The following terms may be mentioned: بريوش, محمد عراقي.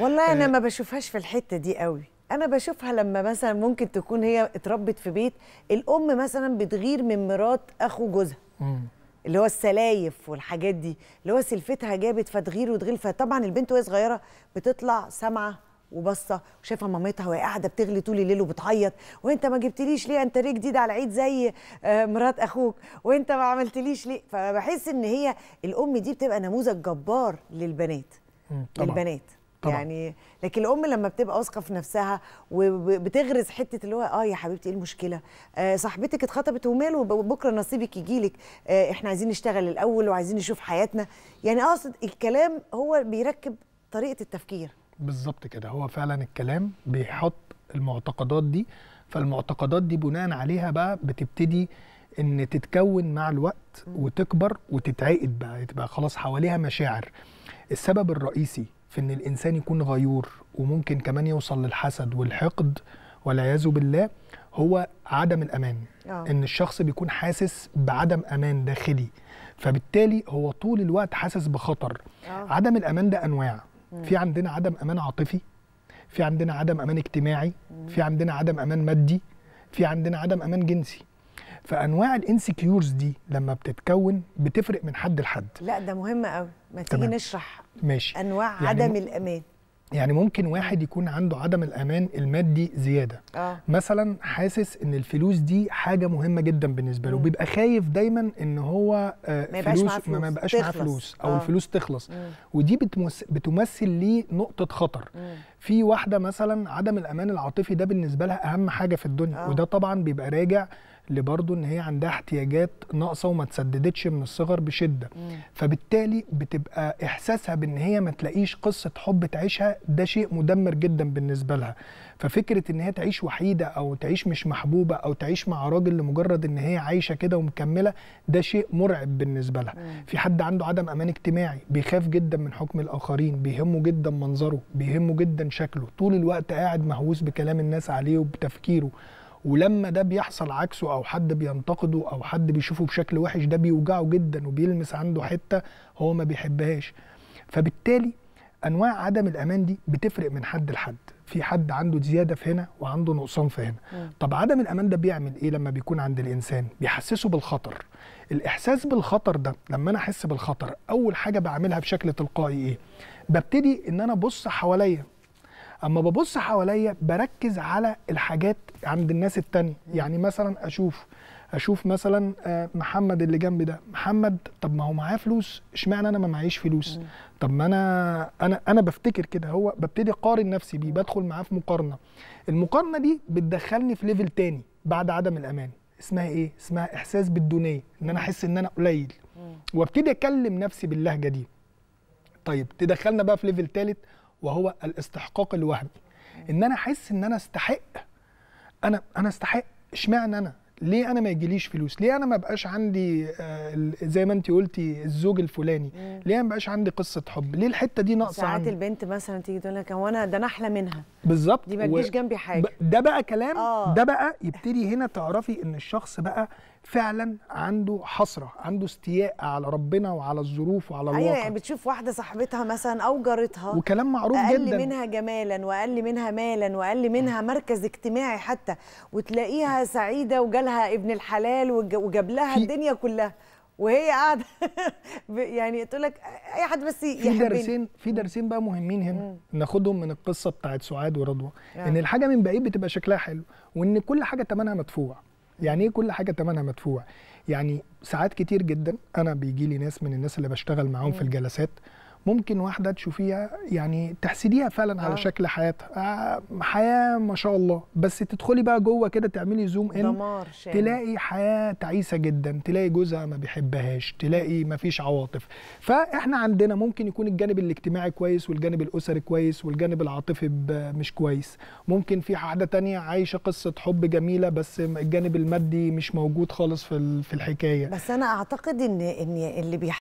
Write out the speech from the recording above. والله انا ما بشوفهاش في الحته دي قوي، انا بشوفها لما مثلا ممكن تكون هي اتربت في بيت الام مثلا بتغير من مرات اخو جوزها اللي هو السلايف والحاجات دي، اللي هو سلفتها جابت فتغير وتغير، فطبعا البنت وهي صغيره بتطلع سامعه وبصه وشايفه مامتها وهي قاعده بتغلي طول الليل وبتعيط، وانت ما جبتليش ليه؟ انت ليه جديد على العيد زي مرات اخوك؟ وانت ما عملتليش ليه؟ فبحس ان هي الام دي بتبقى نموذج جبار للبنات. طبعا. للبنات طبعا. يعني لكن الام لما بتبقى واثقه في نفسها وبتغرز حته اللي هو يا حبيبتي ايه المشكله؟ صاحبتك اتخطبت وماله، وبكره نصيبك يجيلك، احنا عايزين نشتغل الاول وعايزين نشوف حياتنا، يعني اقصد الكلام هو بيركب طريقه التفكير. بالظبط كده، هو فعلا الكلام بيحط المعتقدات دي، فالمعتقدات دي بناء عليها بقى بتبتدي ان تتكون مع الوقت وتكبر وتتعقد بقى، تبقى خلاص حواليها مشاعر. السبب الرئيسي في ان الانسان يكون غيور وممكن كمان يوصل للحسد والحقد والعياذ بالله هو عدم الامان. ان الشخص بيكون حاسس بعدم امان داخلي، فبالتالي هو طول الوقت حاسس بخطر. عدم الامان ده انواع، في عندنا عدم امان عاطفي، في عندنا عدم امان اجتماعي، في عندنا عدم امان مادي، في عندنا عدم امان جنسي. فانواع الانسكيورز دي لما بتتكون بتفرق من حد لحد. لا ده مهم قوي، ما تيجي نشرح. ماشي. انواع يعني عدم الامان. يعني ممكن واحد يكون عنده عدم الامان المادي زياده. مثلا حاسس ان الفلوس دي حاجه مهمه جدا بالنسبه له، بيبقى خايف دايما ان هو فلوس ما يبقاش معاه فلوس او الفلوس تخلص. ودي بتمثل ليه نقطه خطر. في واحده مثلا عدم الامان العاطفي ده بالنسبه لها اهم حاجه في الدنيا، وده طبعا بيبقى راجع لبرضه ان هي عندها احتياجات ناقصه وما تسددتش من الصغر بشده. فبالتالي بتبقى احساسها بان هي ما تلاقيش قصه حب تعيشها، ده شيء مدمر جدا بالنسبه لها. ففكره ان هي تعيش وحيده او تعيش مش محبوبه او تعيش مع راجل لمجرد ان هي عايشه كده ومكمله، ده شيء مرعب بالنسبه لها. في حد عنده عدم امان اجتماعي، بيخاف جدا من حكم الاخرين، بيهمه جدا منظره، بيهمه جدا شكله، طول الوقت قاعد مهووس بكلام الناس عليه وبتفكيره، ولما ده بيحصل عكسه او حد بينتقده او حد بيشوفه بشكل وحش ده بيوجعه جدا وبيلمس عنده حته هو ما بيحبهاش. فبالتالي انواع عدم الامان دي بتفرق من حد لحد، في حد عنده زياده في هنا وعنده نقصان في هنا. طب عدم الامان ده بيعمل ايه لما بيكون عند الانسان؟ بيحسسه بالخطر. الاحساس بالخطر ده لما انا احس بالخطر اول حاجه بعملها بشكل تلقائي ايه؟ ببتدي ان انا ابص حواليا، اما ببص حواليا بركز على الحاجات عند الناس التانية. يعني مثلا اشوف مثلا محمد اللي جنبي ده، محمد طب ما هو معاه فلوس، اشمعنى انا ما معيش فلوس؟ طب ما انا بفتكر كده، هو ببتدي اقارن نفسي بيه، بدخل معاه في مقارنه. المقارنه دي بتدخلني في ليفل تاني بعد عدم الامان، اسمها ايه؟ اسمها احساس بالدونيه، ان انا احس ان انا قليل، وابتدي اكلم نفسي باللهجه دي. طيب تدخلنا بقى في ليفل تالت وهو الاستحقاق الوهمي، ان انا احس ان انا استحق، انا استحق، اشمعنى انا؟ ليه انا ما يجيليش فلوس؟ ليه انا ما بقاش عندي زي ما انت قلتي الزوج الفلاني؟ ليه ما بقاش عندي قصه حب؟ ليه الحته دي ناقصه عندي؟ ساعات البنت مثلا تيجي تقول لك هو انا ده انا احلى منها. بالظبط، دي ما تجيش جنبي حاجه. ده بقى كلام. ده بقى يبتدي هنا تعرفي ان الشخص بقى فعلا عنده حسره، عنده استياء على ربنا وعلى الظروف وعلى الواقع. يعني بتشوف واحده صاحبتها مثلا او جارتها، وكلام معروف أقل جدا، اقل منها جمالا واقل منها مالا واقل منها مركز اجتماعي حتى، وتلاقيها سعيده وجالها ابن الحلال وجاب لها الدنيا كلها، وهي قاعده يعني تقول لك اي حد بس يحبني. في درسين بقى مهمين هنا ناخدهم من القصه بتاعت سعاد ورضوى، ان الحاجه من بعيد بتبقى شكلها حلو، وان كل حاجه ثمنها مدفوع. يعني ايه كل حاجه ثمنها مدفوع؟ يعني ساعات كتير جدا انا بيجي لي ناس من الناس اللي بشتغل معاهم في الجلسات، ممكن واحده تشوفيها يعني تحسديها فعلا على شكل حياتها، حياه ما شاء الله، بس تدخلي بقى جوه كده تعملي زوم ان تلاقي حياه تعيسه جدا، تلاقي جوزها ما بيحبهاش، تلاقي ما فيش عواطف. فاحنا عندنا ممكن يكون الجانب الاجتماعي كويس والجانب الاسري كويس والجانب العاطفي مش كويس، ممكن في حاجه تانية عايشه قصه حب جميله بس الجانب المادي مش موجود خالص في الحكايه. بس انا اعتقد ان اللي